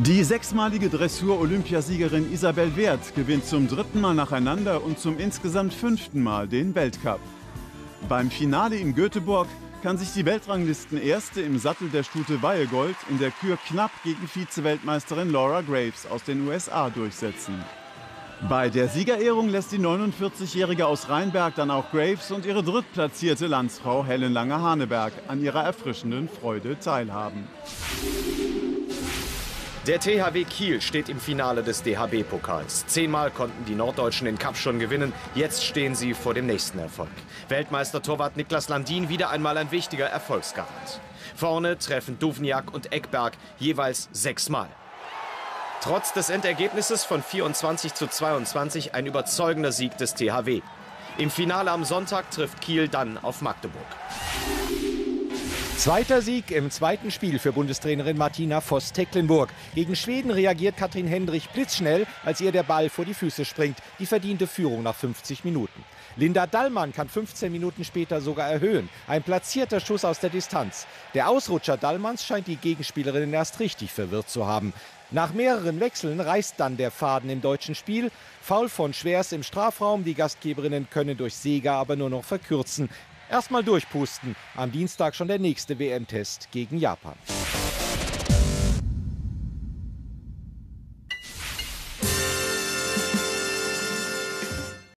Die sechsmalige Dressur-Olympiasiegerin Isabel Werth gewinnt zum dritten Mal nacheinander und zum insgesamt fünften Mal den Weltcup. Beim Finale in Göteborg kann sich die Weltranglisten-Erste im Sattel der Stute Weigold in der Kür knapp gegen Vize-Weltmeisterin Laura Graves aus den USA durchsetzen. Bei der Siegerehrung lässt die 49-Jährige aus Rheinberg dann auch Graves und ihre drittplatzierte Landsfrau Helen Lange-Haneberg an ihrer erfrischenden Freude teilhaben. Der THW Kiel steht im Finale des DHB-Pokals. 10-mal konnten die Norddeutschen den Cup schon gewinnen. Jetzt stehen sie vor dem nächsten Erfolg. Weltmeistertorwart Niklas Landin wieder einmal ein wichtiger Erfolgsgarant. Vorne treffen Duvniak und Eckberg jeweils 6-mal. Trotz des Endergebnisses von 24:22 ein überzeugender Sieg des THW. Im Finale am Sonntag trifft Kiel dann auf Magdeburg. Zweiter Sieg im zweiten Spiel für Bundestrainerin Martina Voss-Tecklenburg. Gegen Schweden reagiert Katrin Hendrich blitzschnell, als ihr der Ball vor die Füße springt. Die verdiente Führung nach 50 Minuten. Linda Dallmann kann 15 Minuten später sogar erhöhen. Ein platzierter Schuss aus der Distanz. Der Ausrutscher Dallmanns scheint die Gegenspielerin erst richtig verwirrt zu haben. Nach mehreren Wechseln reißt dann der Faden im deutschen Spiel. Foul von Schwers im Strafraum. Die Gastgeberinnen können durch Seger aber nur noch verkürzen. Erstmal durchpusten. Am Dienstag schon der nächste WM-Test gegen Japan.